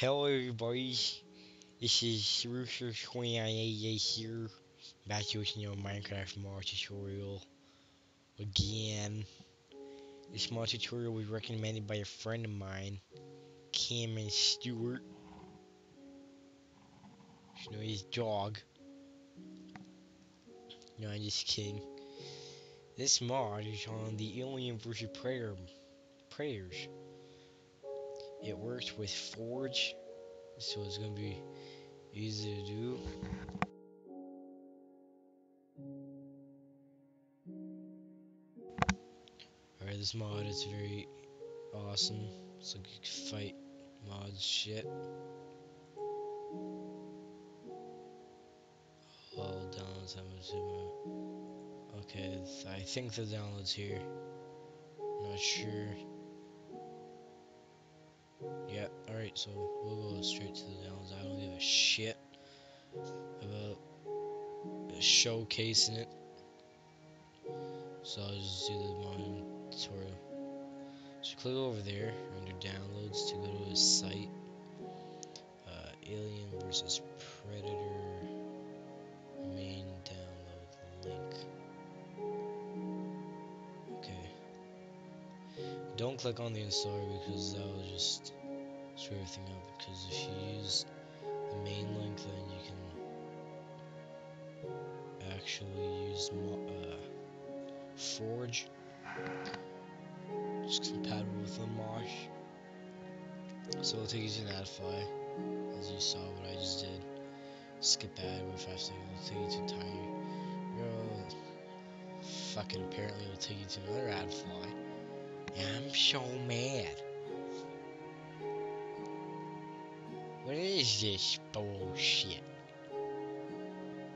Hello everybody, this is Rooster2988 here, back to another Minecraft mod tutorial again. This mod tutorial was recommended by a friend of mine, Cameron Stewart. You know, his dog. No, I'm just kidding. This mod is on the Alien vs. Predators. It works with Forge, so it's gonna be easy to do. Alright, this mod is very awesome. It's like a fight mod shit. All downloads, I'm assuming. Okay, I think the download's here. I'm not sure. Yeah, alright, so we'll go straight to the downloads. I don't give a shit about showcasing it. So I'll just do the mod tutorial. So click over there under downloads to go to the site. Alien vs. Predator main download link. Okay. Don't click on the installer because that will just screw everything up, because if you use the main link then you can actually use Forge. It's compatible with Mosh. So it'll take you to an Adfly, as you saw what I just did. Skip ad with 5 seconds, it'll take you to Tiny. Fucking apparently it'll take you to another Adfly. Yeah, I'm so mad. What is this bullshit?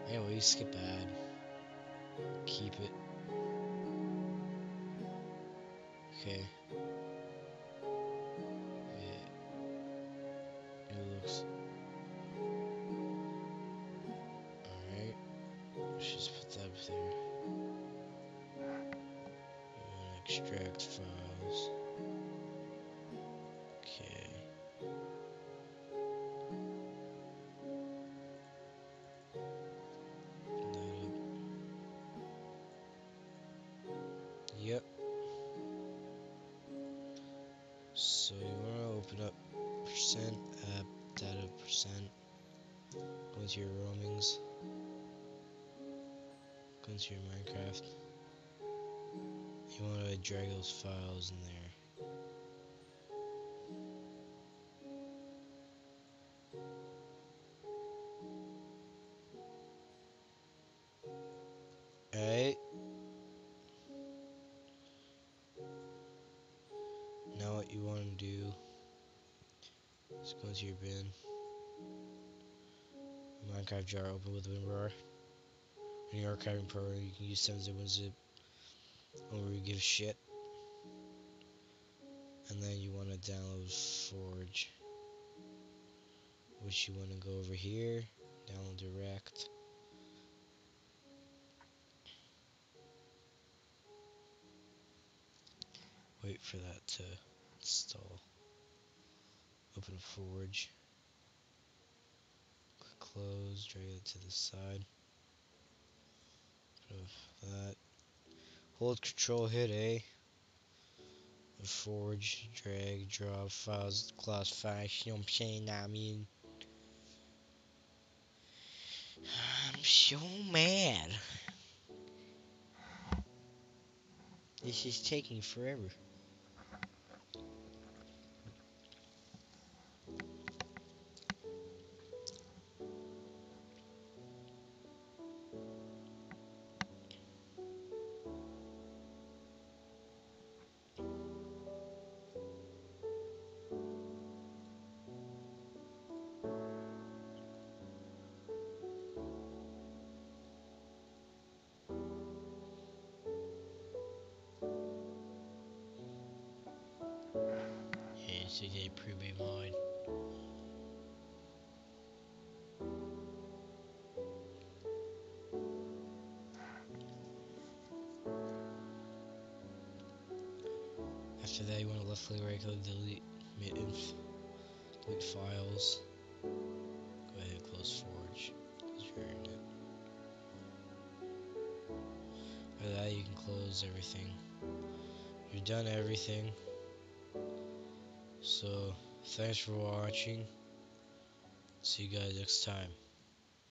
Anyway, skip ad. Keep it. Okay. It looks. Alright. Let's just put that up there. Extract files. Okay. Yep. So you want to open up %app data %. Go into your roamings. Go into your Minecraft. You want to drag those files in there. Alright. Now what you want to do is go into your bin. Minecraft jar, open with WinRAR. In your archiving program, you can use 7-Zip. Don't really give a shit. And then you want to download Forge, which you want to go over here, download direct. Wait for that to install. Open Forge. Click close, drag it to the side. Put that. Hold control, hit A. And Forge, drag, drop, files, classification. You know what I'm saying? I mean, I'm so mad. This is taking forever. A pre-made mine. After that, you want to left click, right click, delete mid-inf. Click Files. Go ahead and close Forge. You're in it. After that, you can close everything. You've done everything. So, thanks for watching. See you guys next time.